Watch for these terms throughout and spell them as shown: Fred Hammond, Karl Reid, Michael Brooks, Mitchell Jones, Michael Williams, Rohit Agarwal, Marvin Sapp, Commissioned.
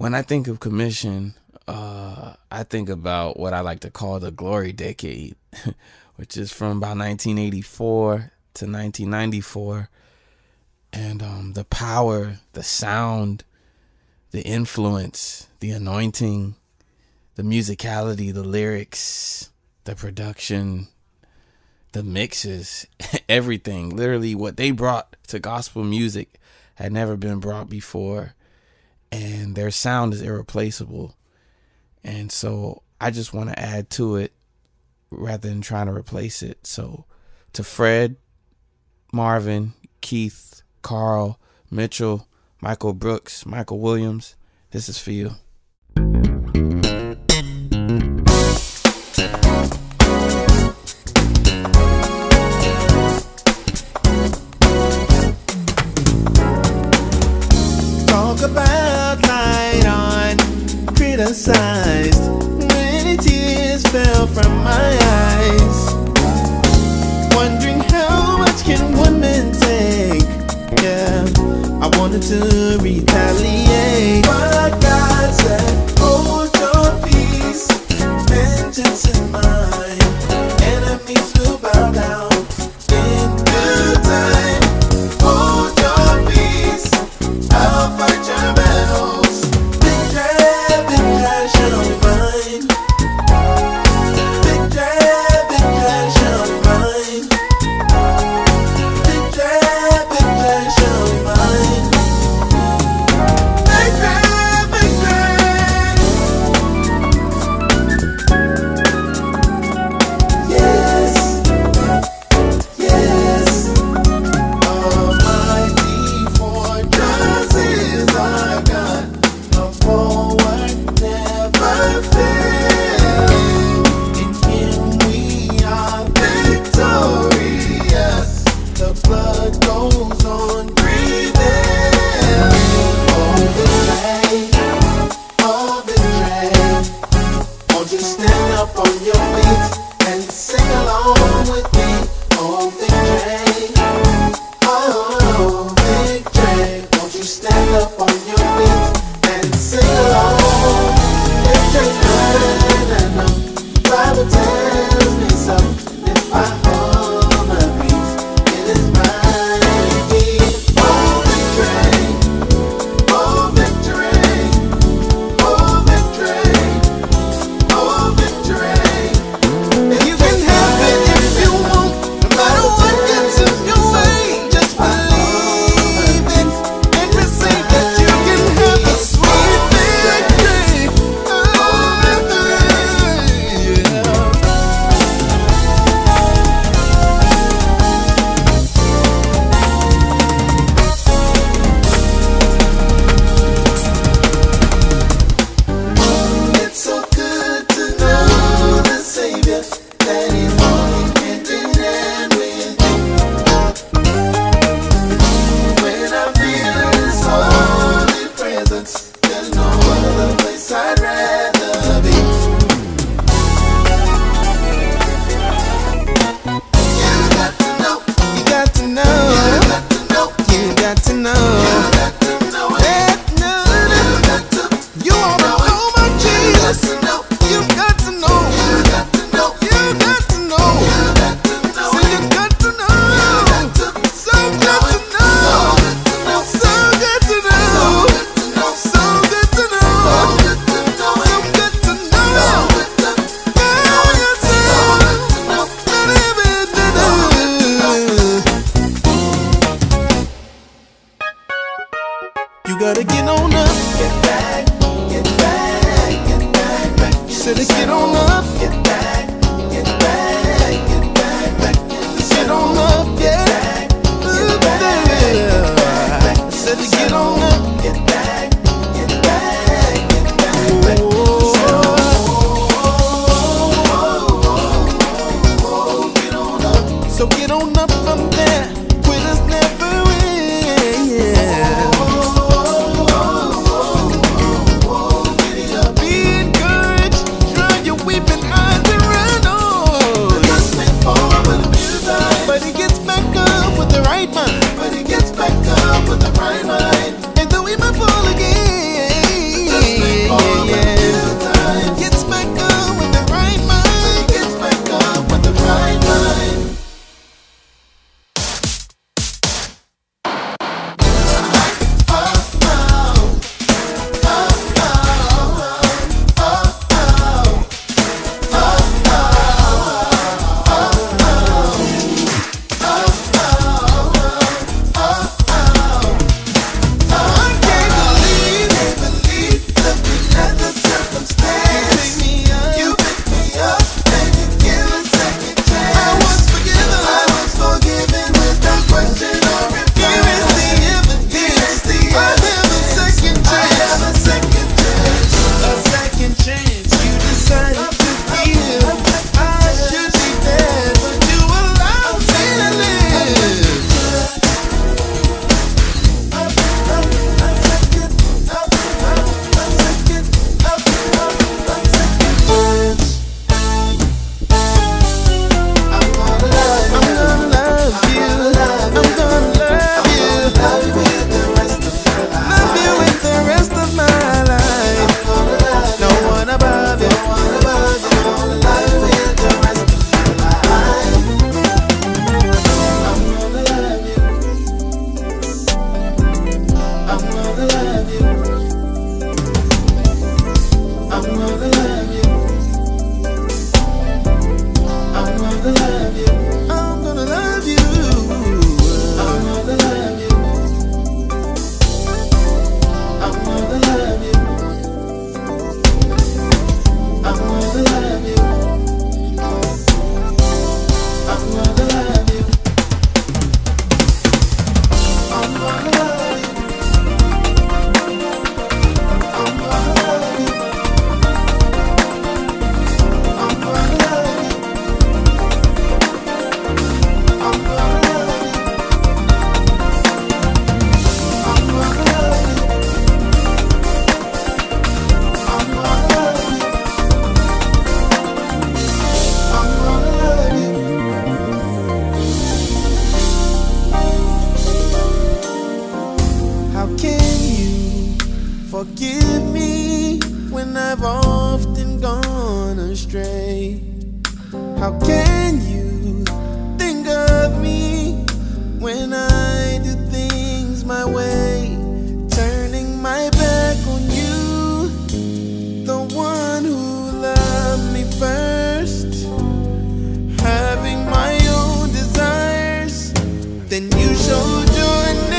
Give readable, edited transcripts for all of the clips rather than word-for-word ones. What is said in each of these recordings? When I think of Commissioned, I think about what I like to call the glory decade, which is from about 1984 to 1994. And the power, the sound, the influence, the anointing, the musicality, the lyrics, the production, the mixes, everything. Literally what they brought to gospel music had never been brought before. And their sound is irreplaceable. And so I just want to add to it rather than trying to replace it. So to Fred, Marvin, Keith, Karl, Mitchell, Michael Brooks, Michael Williams, this is for you. Talk about light on, criticized, many tears fell from my eyes, wondering how much can women take, yeah, I wanted to retaliate, but God said, hold your peace, vengeance is mine, enemies will bow down. forgive me when I've often gone astray? How can you think of me when I do things my way? Turning my back on you, the one who loved me first, having my own desires, then you showed your name.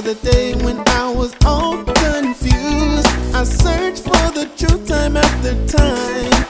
remember the day when I was all confused. I searched for the truth time after time.